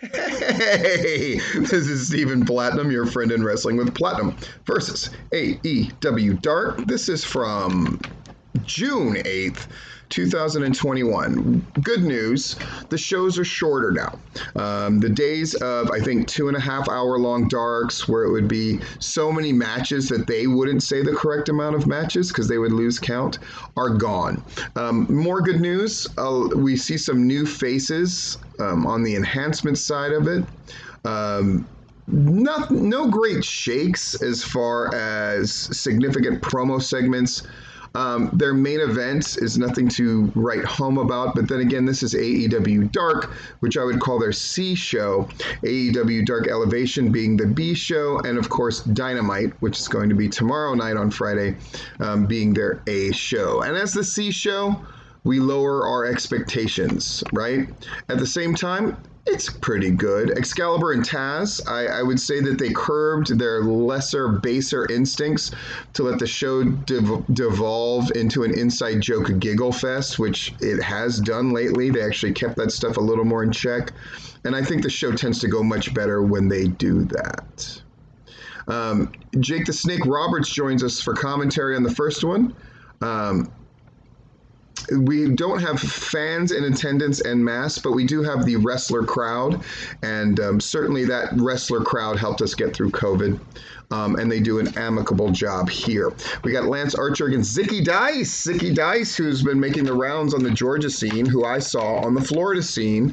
Hey, this is Steven Platinum, your friend in Wrestling with Platinum, versus AEW Dark. This is from June 8th, 2021. Good news, the shows are shorter now. The days of, I think, 2.5 hour long darks where it would be so many matches that they wouldn't say the correct amount of matches because they would lose count are gone. More good news, we see some new faces on the enhancement side of it. No great shakes as far as significant promo segments. Their main event is nothing to write home about, but then again, this is AEW Dark, which I would call their C show, AEW Dark Elevation being the B show, and of course Dynamite, which is going to be tomorrow night on Friday, being their A show. And as the C show, we lower our expectations, right? At the same time, it's pretty good. Excalibur and Taz, I would say that they curbed their lesser, baser instincts to let the show devolve into an inside joke giggle fest, which it has done lately. They actually kept that stuff a little more in check. And I think the show tends to go much better when they do that. Jake the Snake Roberts joins us for commentary on the first one. We don't have fans in attendance en masse, but we do have the wrestler crowd, and certainly that wrestler crowd helped us get through COVID, and they do an amicable job here. We got Lance Archer against Zicky Dice. Zicky Dice, who's been making the rounds on the Georgia scene, who I saw on the Florida scene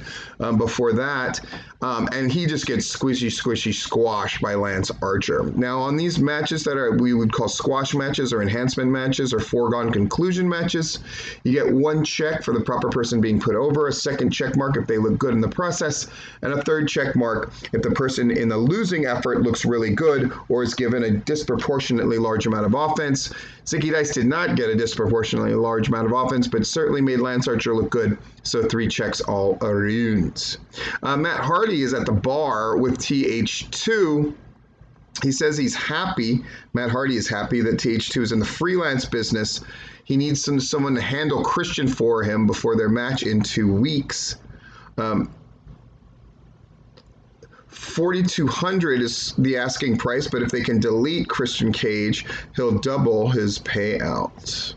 before that, and he just gets squishy, squishy, squashed by Lance Archer. Now, on these matches that are we would call squash matches or enhancement matches or foregone conclusion matches, you get one check for the proper person being put over, a second check mark if they look good in the process, and a third check mark if the person in the losing effort looks really good or is given a disproportionately large amount of offense. Zicky Dice did not get a disproportionately large amount of offense, but certainly made Lance Archer look good, so three checks all around. Matt Hardy is at the bar with TH2. He says he's happy. Matt Hardy is happy that TH2 is in the freelance business. He needs someone to handle Christian for him before their match in 2 weeks. 4,200 is the asking price, but if they can delete Christian Cage, he'll double his payout.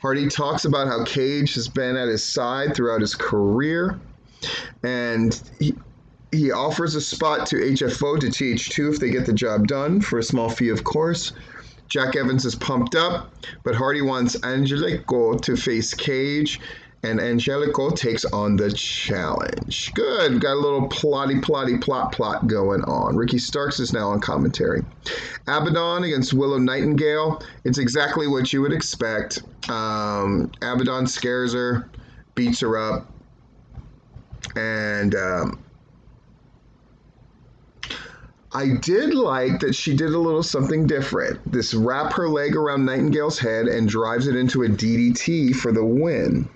Hardy talks about how Cage has been at his side throughout his career, and he offers a spot to HFO to TH2 if they get the job done for a small fee, of course. Jack Evans is pumped up, but Hardy wants Angelico to face Cage, and Angelico takes on the challenge. Good. Got a little plot going on. Ricky Starks is now on commentary. Abaddon against Willow Nightingale. It's exactly what you would expect. Abaddon scares her, beats her up, and I did like that she did a little something different. This wrap her leg around Nightingale's head and drives it into a DDT for the win.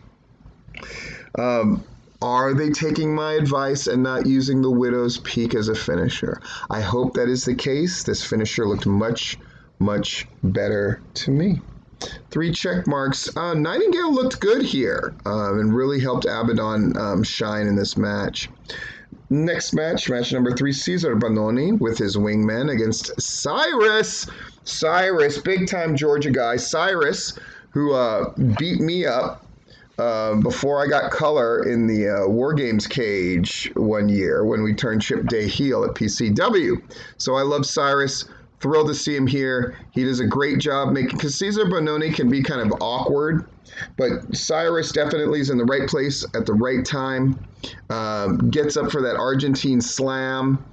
Are they taking my advice and not using the Widow's Peak as a finisher? I hope that is the case. This finisher looked much, much better to me. Three check marks. Nightingale looked good here and really helped Abaddon shine in this match. Next match, match number 3, Caesar Bononi with his wingman against Cyrus. Cyrus, big-time Georgia guy. Cyrus, who beat me up before I got color in the War Games cage one year when we turned Chip Day heel at PCW. So I love Cyrus. Thrilled to see him here. He does a great job making, because Caesar Bononi can be kind of awkward, but Cyrus definitely is in the right place at the right time. Gets up for that Argentine slam.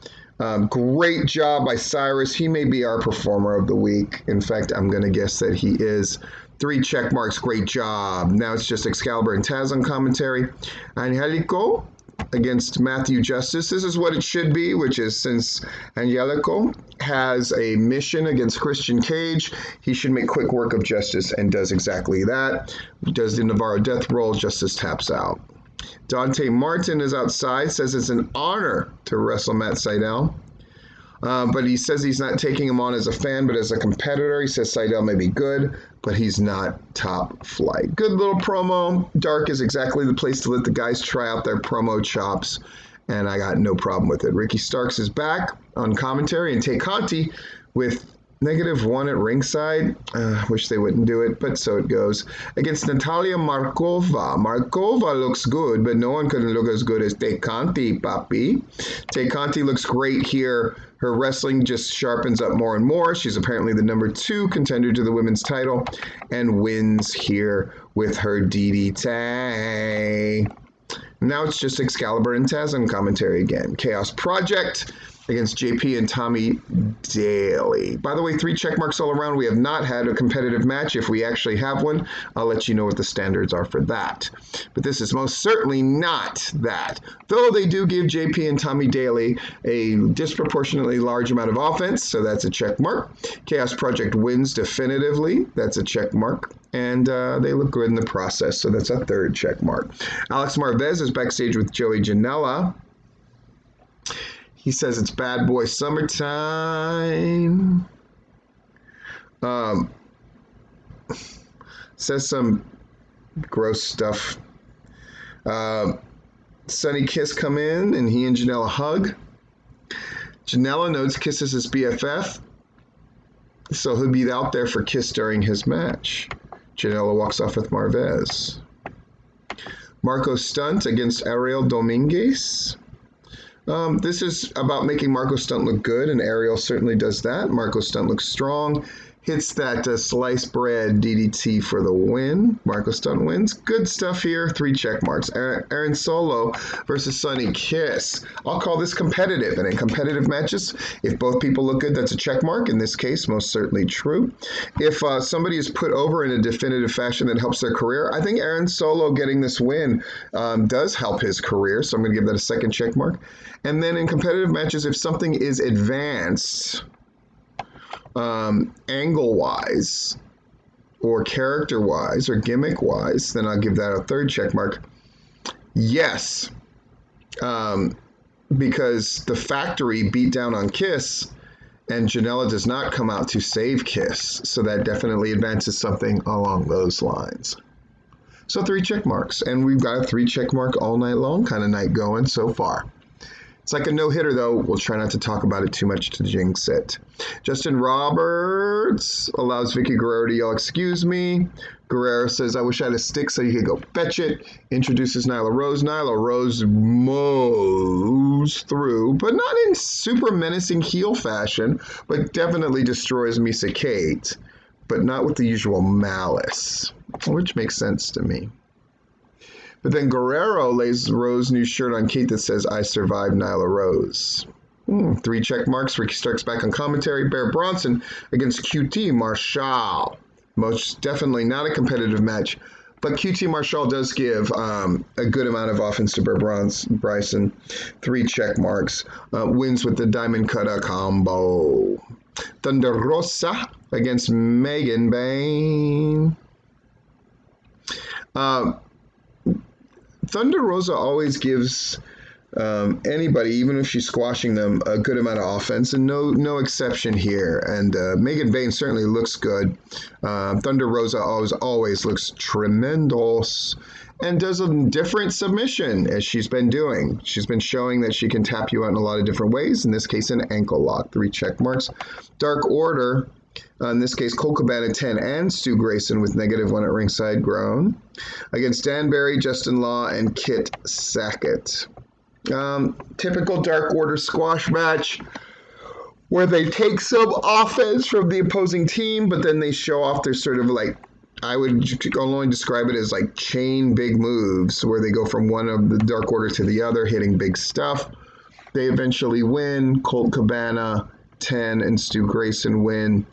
Great job by Cyrus. He may be our performer of the week. In fact, I'm going to guess that he is. Three check marks. Great job. Now it's just Excalibur and Taz on commentary. Angelico against Matthew Justice. This is what it should be, which is since Angelico has a mission against Christian Cage, he should make quick work of Justice and does exactly that. Does the Navarro death roll, Justice taps out. Dante Martin is outside, says it's an honor to wrestle Matt Sydal. But he says he's not taking him on as a fan, but as a competitor. He says Sydal may be good, but he's not top flight. Good little promo. Dark is exactly the place to let the guys try out their promo chops and I got no problem with it. Ricky Starks is back on commentary, and Tay Conti with Negative One at ringside. Wish they wouldn't do it, but so it goes. Against Natalia Markova. Markova looks good, but no one could look as good as Tay Conti, papi. Tay Conti looks great here. Her wrestling just sharpens up more and more. She's apparently the #2 contender to the women's title and wins here with her DDT. Now it's just Excalibur and Taz on commentary again. Chaos Project against JP and Tommy Daly. By the way, 3 check marks all around. We have not had a competitive match. If we actually have one, I'll let you know what the standards are for that. But this is most certainly not that. Though they do give JP and Tommy Daly a disproportionately large amount of offense, so that's a check mark. Chaos Project wins definitively. That's a check mark. And they look good in the process, so that's a 3rd check mark. Alex Marvez is backstage with Joey Janella. He says it's bad boy summertime. Says some gross stuff. Sonny Kiss come in and he and Janella hug. Janella notes Kiss is his BFF, so he'll be out there for Kiss during his match. Janella walks off with Marvez. Marco Stunt against Ariel Dominguez. This is about making Marco Stunt look good, and Ariel certainly does that. Marco Stunt looks strong, hits that sliced bread DDT for the win. Marco Stunt wins. Good stuff here. 3 check marks. Aaron Solo versus Sonny Kiss. I'll call this competitive, and in competitive matches, if both people look good, that's a check mark. In this case, most certainly true. If somebody is put over in a definitive fashion that helps their career, I think Aaron Solo getting this win does help his career, so I'm going to give that a 2nd check mark. And then in competitive matches, if something is advanced angle-wise or character-wise or gimmick-wise, then I'll give that a 3rd check mark. Yes, because the Factory beat down on Kiss, and Janella does not come out to save Kiss, so that definitely advances something along those lines. So 3 check marks, and we've got a 3 check mark all night long kind of night going so far. It's like a no-hitter, though. We'll try not to talk about it too much to jinx it. Justin Roberts allows Vicky Guerrero to yell, "Excuse me." Guerrero says, "I wish I had a stick so you could go fetch it." Introduces Nyla Rose. Nyla Rose mows through, but not in super menacing heel fashion, but definitely destroys Misa Kate, but not with the usual malice, which makes sense to me. But then Guerrero lays Rose new shirt on Kate that says, "I survived Nyla Rose." 3 check marks. Ricky Starks back on commentary. Bear Bronson against QT Marshall. Most definitely not a competitive match, but QT Marshall does give a good amount of offense to Bear Bryson. 3 check marks. Wins with the Diamond Cutter combo. Thunder Rosa against Megan Bain. Thunder Rosa always gives anybody, even if she's squashing them, a good amount of offense, and no exception here. And Megan Bain certainly looks good. Thunder Rosa always looks tremendous and does a different submission, as she's been doing. She's been showing that she can tap you out in a lot of different ways, in this case an ankle lock. 3 check marks. Dark Order, in this case, Colt Cabana 10 and Stu Grayson with Negative One at ringside groan against Danbury, Justin Law, and Kit Sackett. Typical Dark Order squash match where they take some offense from the opposing team, but then they show off their sort of like, I would only describe it as like chain big moves where they go from one of the Dark Order to the other, hitting big stuff. They eventually win. Colt Cabana 10 and Stu Grayson win.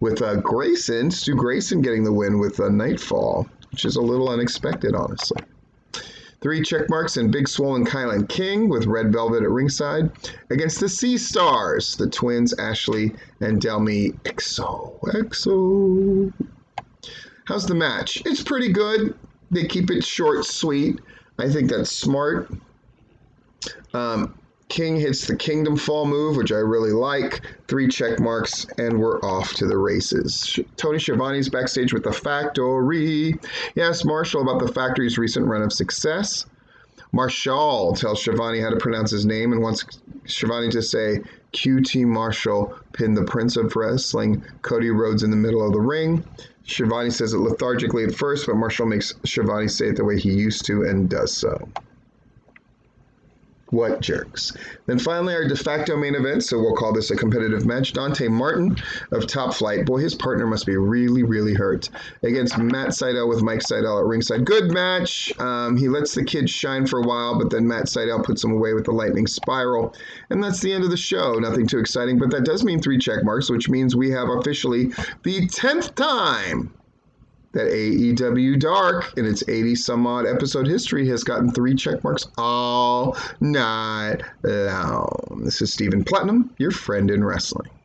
With Stu Grayson getting the win with Nightfall, which is a little unexpected, honestly. 3 check marks and Big Swollen Kylan King with Red Velvet at ringside against the Sea Stars, the twins Ashley and Delmi XOXO. How's the match? It's pretty good. They keep it short, sweet. I think that's smart. King hits the Kingdom Fall move, which I really like. 3 check marks, and we're off to the races. Tony Schiavone's backstage with the Factory. Yes, Marshall about the Factory's recent run of success. Marshall tells Shivani how to pronounce his name and wants Shivani to say QT Marshall pinned the Prince of Wrestling, Cody Rhodes, in the middle of the ring. Shivani says it lethargically at first, but Marshall makes Shivani say it the way he used to and does so. What jerks. Then finally our de facto main event, so we'll call this a competitive match. Dante Martin of Top Flight. Boy, his partner must be really, really hurt. Against Matt Sydal with Mike Sydal at ringside. Good match. He lets the kid shine for a while, but then Matt Sydal puts him away with the lightning spiral. And that's the end of the show. Nothing too exciting, but that does mean 3 check marks, which means we have officially the 10th time that AEW Dark, in its 80-some-odd episode history, has gotten 3 check marks all night long. This is Steven Platinum, your friend in wrestling.